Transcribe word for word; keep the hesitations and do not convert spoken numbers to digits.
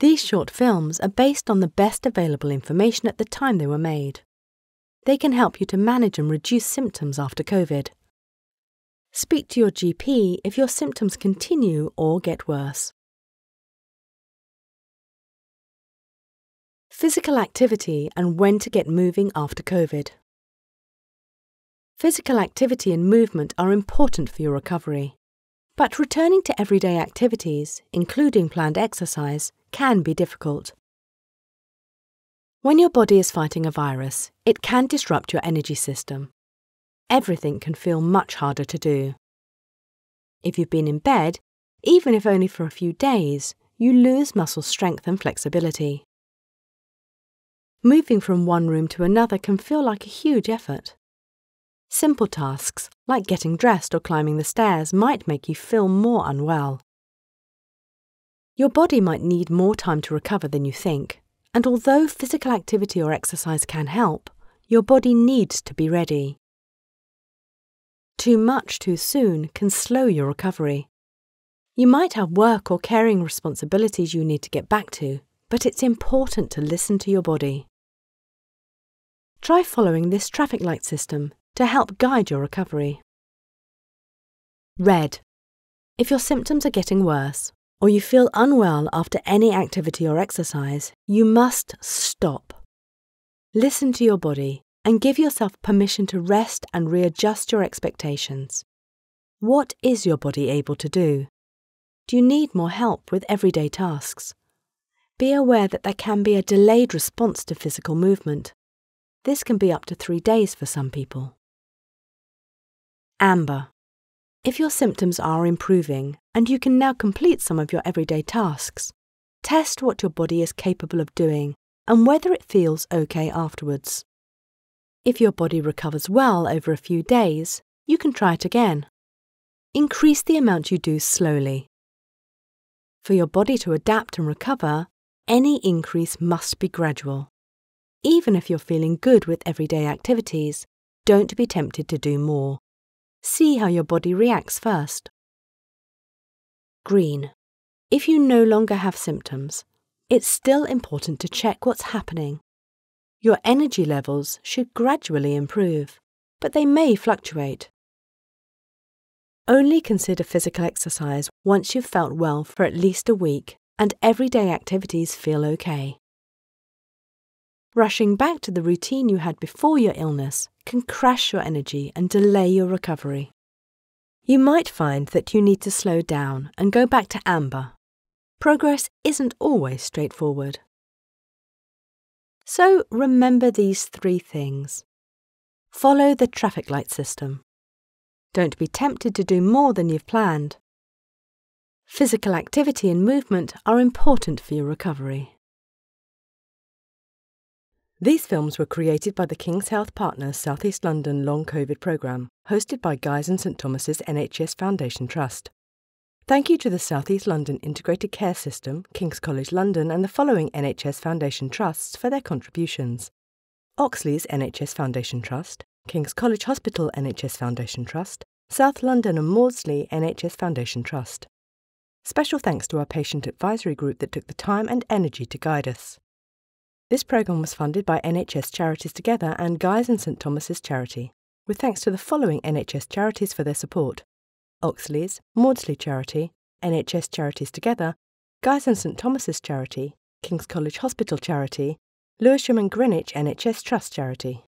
These short films are based on the best available information at the time they were made. They can help you to manage and reduce symptoms after COVID. Speak to your G P if your symptoms continue or get worse. Physical activity and when to get moving after COVID. Physical activity and movement are important for your recovery, but returning to everyday activities, including planned exercise, can be difficult. When your body is fighting a virus, it can disrupt your energy system. Everything can feel much harder to do. If you've been in bed, even if only for a few days, you lose muscle strength and flexibility. Moving from one room to another can feel like a huge effort. Simple tasks, like getting dressed or climbing the stairs, might make you feel more unwell. Your body might need more time to recover than you think, and although physical activity or exercise can help, your body needs to be ready. Too much too soon can slow your recovery. You might have work or caring responsibilities you need to get back to, but it's important to listen to your body. Try following this traffic light system to help guide your recovery. Red. If your symptoms are getting worse, or you feel unwell after any activity or exercise, you must stop. Listen to your body and give yourself permission to rest and readjust your expectations. What is your body able to do? Do you need more help with everyday tasks? Be aware that there can be a delayed response to physical movement. This can be up to three days for some people. Amber. If your symptoms are improving and you can now complete some of your everyday tasks, test what your body is capable of doing and whether it feels okay afterwards. If your body recovers well over a few days, you can try it again. Increase the amount you do slowly. For your body to adapt and recover, any increase must be gradual. Even if you're feeling good with everyday activities, don't be tempted to do more. See how your body reacts first. Green. If you no longer have symptoms, it's still important to check what's happening. Your energy levels should gradually improve, but they may fluctuate. Only consider physical exercise once you've felt well for at least a week and everyday activities feel okay. Rushing back to the routine you had before your illness can crash your energy and delay your recovery. You might find that you need to slow down and go back to amber. Progress isn't always straightforward. So remember these three things. Follow the traffic light system. Don't be tempted to do more than you've planned. Physical activity and movement are important for your recovery. These films were created by the King's Health Partners South East London Long COVID Programme, hosted by Guy's and St Thomas' N H S Foundation Trust. Thank you to the South East London Integrated Care System, King's College London and the following N H S Foundation Trusts for their contributions. Oxleas N H S Foundation Trust, King's College Hospital N H S Foundation Trust, South London and Maudsley N H S Foundation Trust. Special thanks to our patient advisory group that took the time and energy to guide us. This programme was funded by N H S Charities Together and Guy's and St Thomas' Charity, with thanks to the following N H S Charities for their support: Oxleas, Maudsley Charity, N H S Charities Together, Guy's and St Thomas' Charity, King's College Hospital Charity, Lewisham and Greenwich N H S Trust Charity.